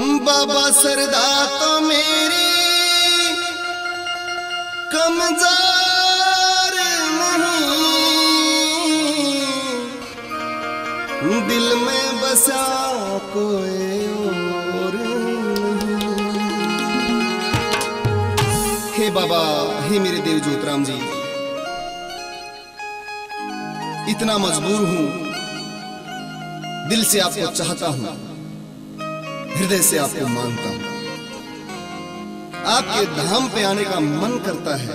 बाबा सरदा तो मेरी कमज़ार नहीं, दिल में बसा कोई और नहीं। हे बाबा, हे मेरे देव जोतराम जी, इतना मजबूर हूं, दिल से आपको चाहता हूं, हृदय से आपको मानता हूं, आपके धाम पे आने का मन करता है,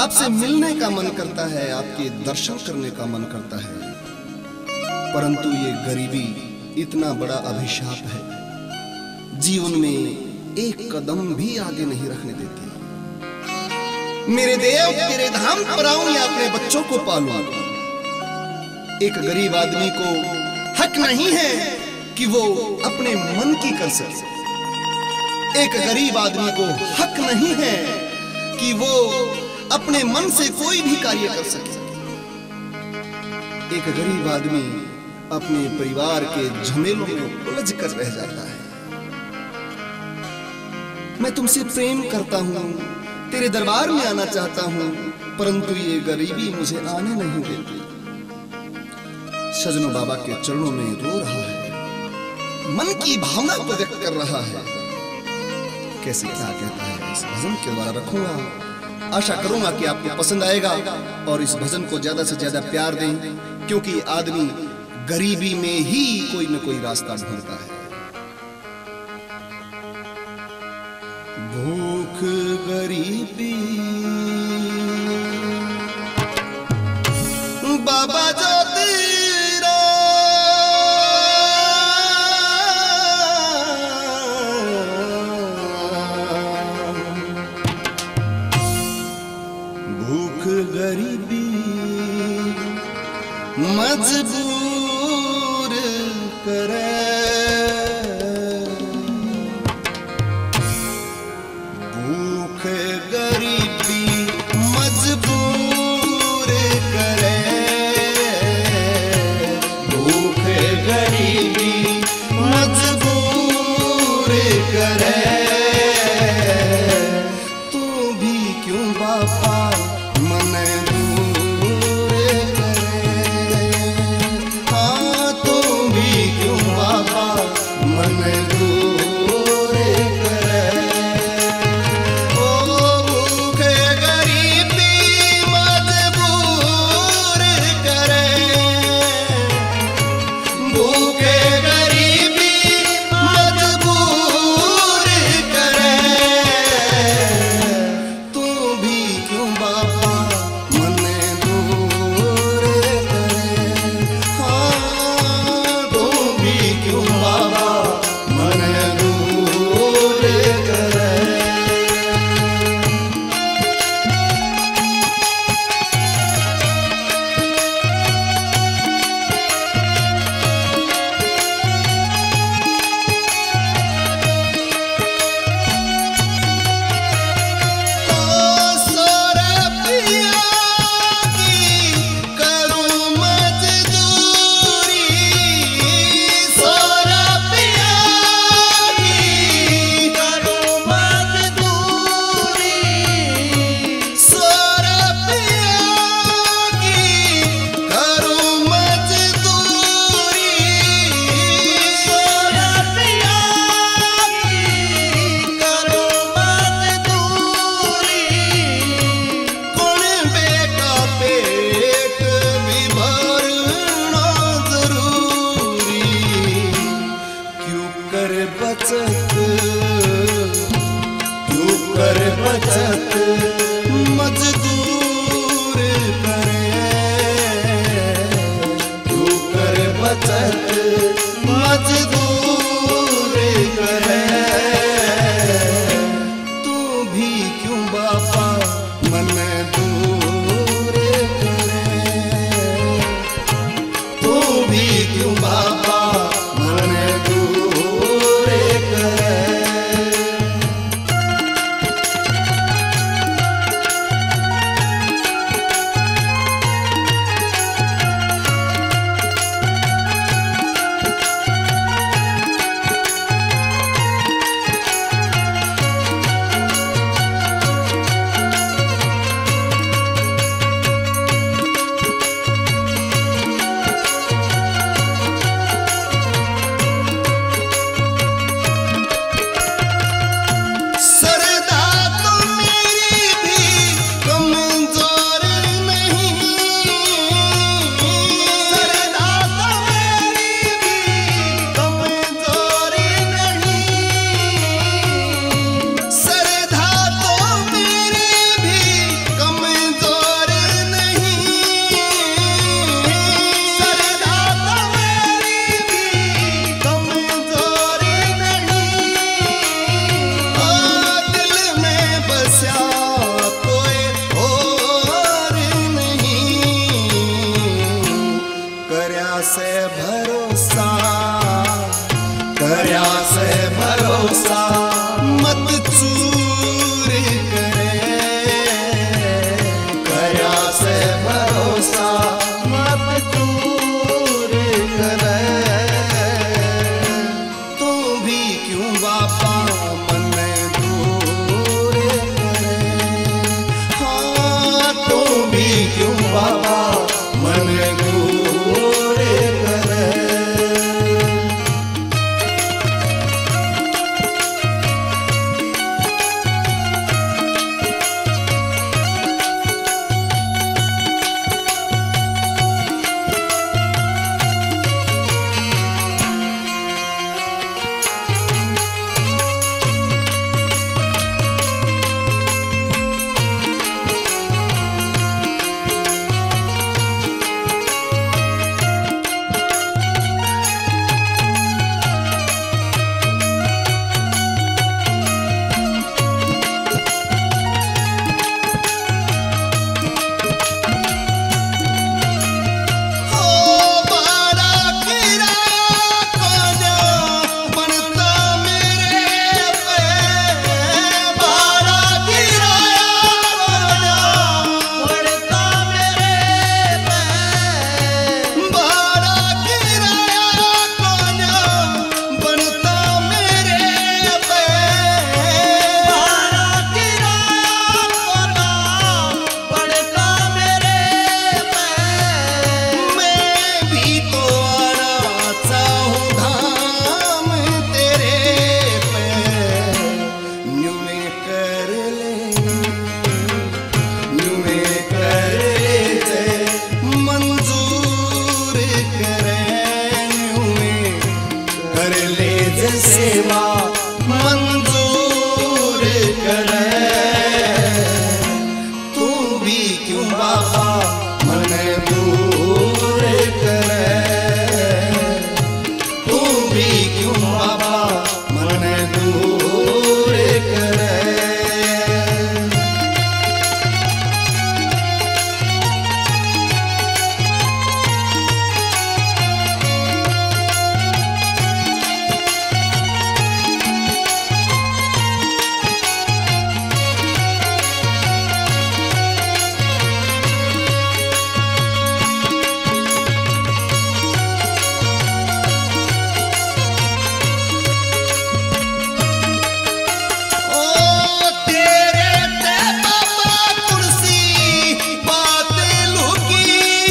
आपसे मिलने का मन करता है, आपके दर्शन करने का मन करता है, परंतु ये गरीबी इतना बड़ा अभिशाप है, जीवन में एक कदम भी आगे नहीं रखने देती। मेरे देव, तेरे धाम पर आऊं या अपने बच्चों को पालूं? एक गरीब आदमी को हक नहीं है कि वो अपने मन की कर सके। एक गरीब आदमी को हक नहीं है कि वो अपने मन से कोई भी कार्य कर सके। एक गरीब आदमी अपने परिवार के झमेलों में उलझ कर रह जाता है। मैं तुमसे प्रेम करता हूं, तेरे दरबार में आना चाहता हूं, परंतु ये गरीबी मुझे आने नहीं देती। सजनों, बाबा के चरणों में रो रहा है, मन की भावना को व्यक्त कर रहा है। कैसे क्या कहता है इस भजन के द्वारा रखूंगा। आशा करूंगा कि आपको पसंद आएगा और इस भजन को ज्यादा से ज्यादा प्यार दें, क्योंकि आदमी गरीबी में ही कोई न कोई रास्ता ढूंढता है। भूख गरीबी बाबा मजबूर करे, भूख गरीबी मजबूर करे, भूख गरीबी मजबूर करे। तू भी क्यों बापा मन मजदूर करे, तू कर बचत मजदूर करे। तू भी क्यों बापा मन दूर करे, तू भी क्यों बापा मन दूर करे। करिया से भरोसा मत चूर करे, करिया से भरोसा मत चूर करे। तू भी क्यों बापा मन दूर करे, हाँ तू भी क्यों बापा मन दूर करे। सेवा मंजूर करे, तू भी क्यों बाबा मन दूर करे, तू भी क्यों बाबा मन दूर करे। तू भी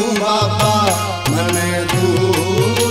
क्यों बाबा मन दूर